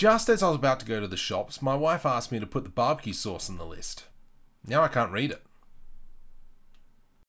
Just as I was about to go to the shops, my wife asked me to put the barbecue sauce on the list. Now I can't read it.